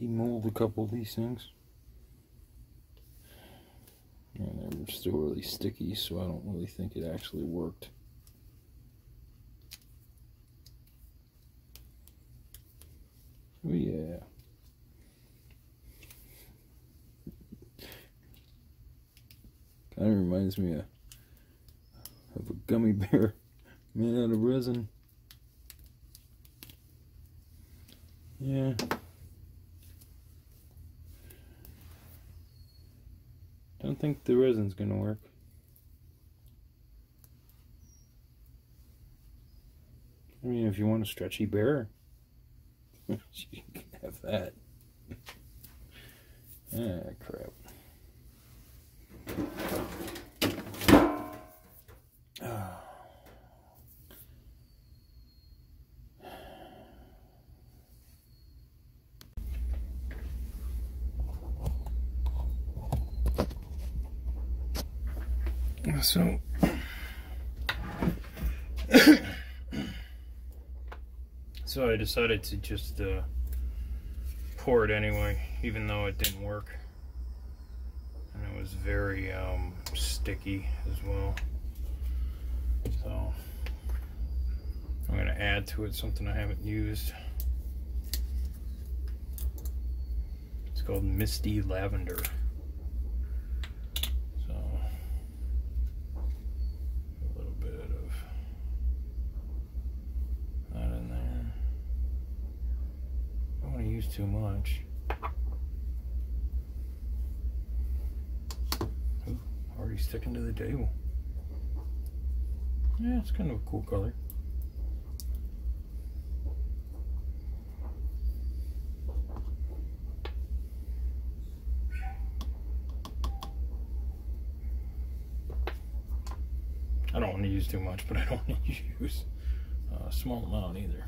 demold a couple of these things. And they're still really sticky, so I don't really think it actually worked. Oh yeah. Kind of reminds me of a gummy bear made out of resin. Yeah. Don't think the resin's gonna work. I mean, if you want a stretchy bear, you can have that. Ah, crap. Oh. So I decided to just pour it anyway, even though it didn't work, and it was very sticky as well. So I'm going to add to it something I haven't used. It's called Misty Lavender. Too much. Ooh, already sticking to the table. Yeah, it's kind of a cool color. I don't want to use too much, but I don't want to use a small amount either.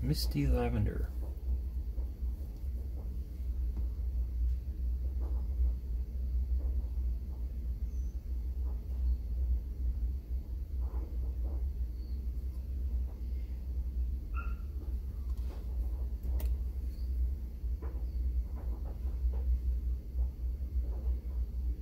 Misty Lavender.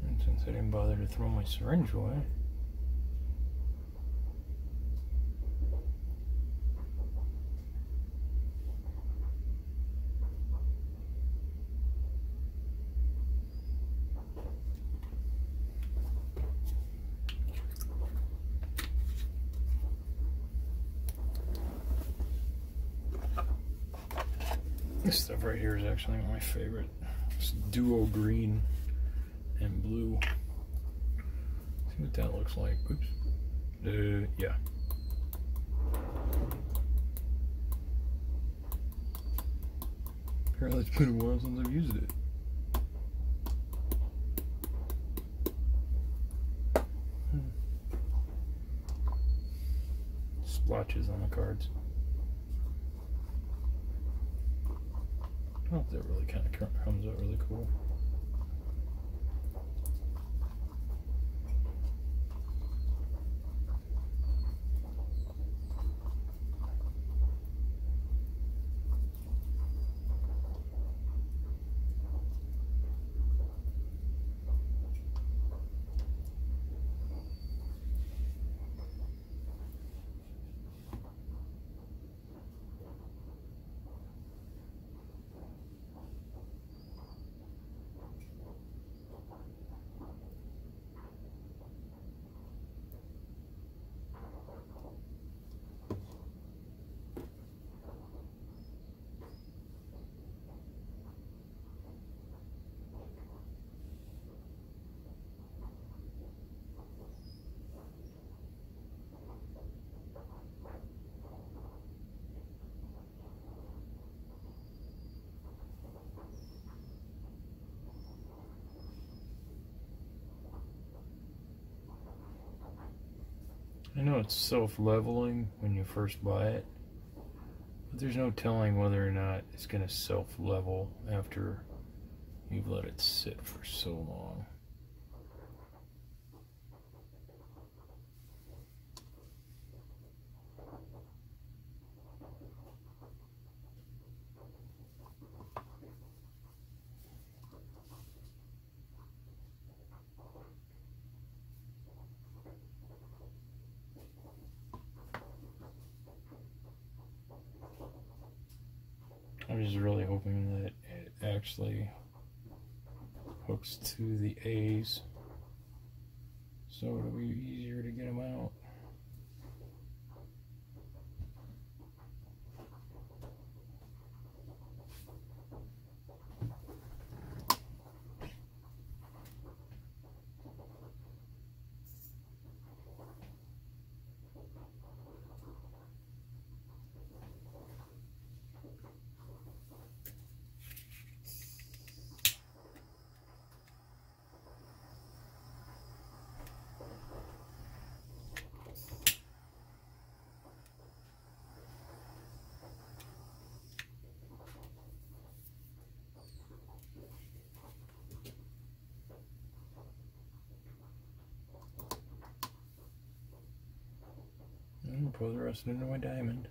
And since I didn't bother to throw my syringe away, this stuff right here is actually my favorite. It's duo green and blue. See what that looks like. Oops. Yeah. Apparently it's been a while since I've used it. Splotches on the cards. Oh, that really kind of comes out really cool. I know it's self-leveling when you first buy it, but there's no telling whether or not it's going to self-level after you've let it sit for so long. I'm just really hoping that it actually hooks to the A's, so it'll be easier to get them out. Pour the rest into my diamond.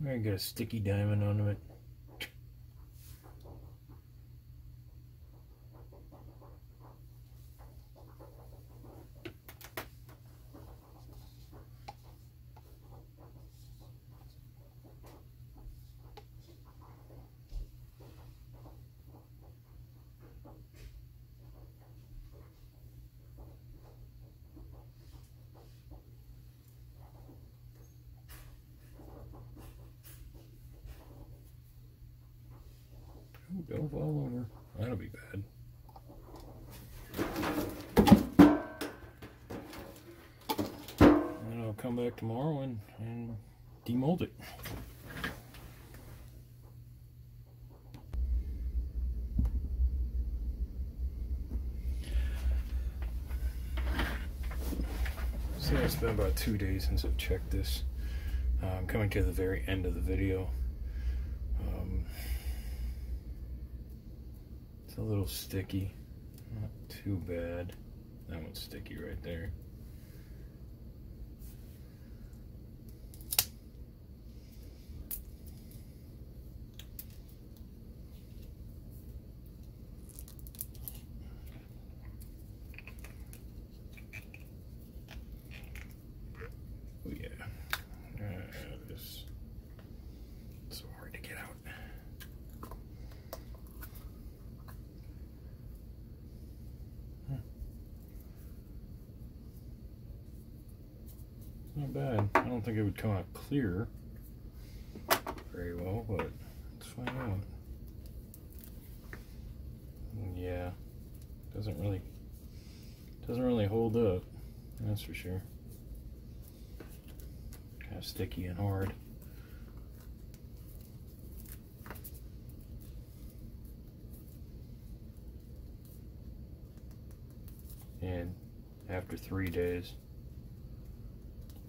I'm gonna get a sticky diamond onto it. Don't fall over. That'll be bad. And I'll come back tomorrow and demold it. So it's been about 2 days since I've checked this. I'm coming to the very end of the video. It's a little sticky, not too bad. That one's sticky right there. Oh yeah, this is so hard to get out. Not bad. I don't think it would come out clear very well, but let's find out. Yeah, doesn't really hold up, that's for sure. Kind of sticky and hard. And after 3 days,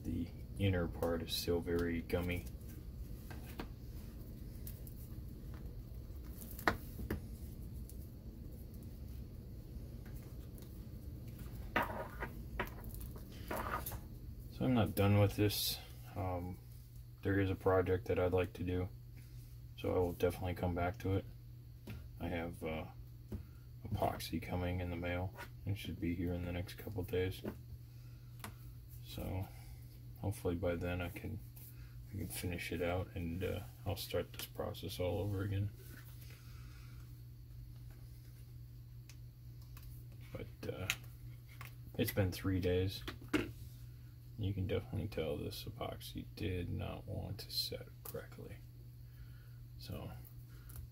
the inner part is still very gummy. So I'm not done with this. There is a project that I'd like to do, so I will definitely come back to it. I have epoxy coming in the mail. It should be here in the next couple days. So hopefully by then I can finish it out, and I'll start this process all over again. But it's been 3 days. You can definitely tell this epoxy did not want to set correctly. So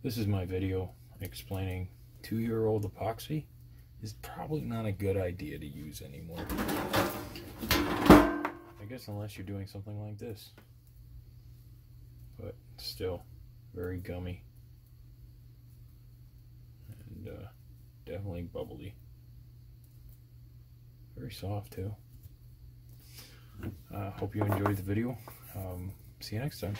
this is my video explaining two-year-old epoxy is probably not a good idea to use anymore. I guess unless you're doing something like this, but still very gummy, and definitely bubbly. Very soft too. Hope you enjoyed the video. See you next time.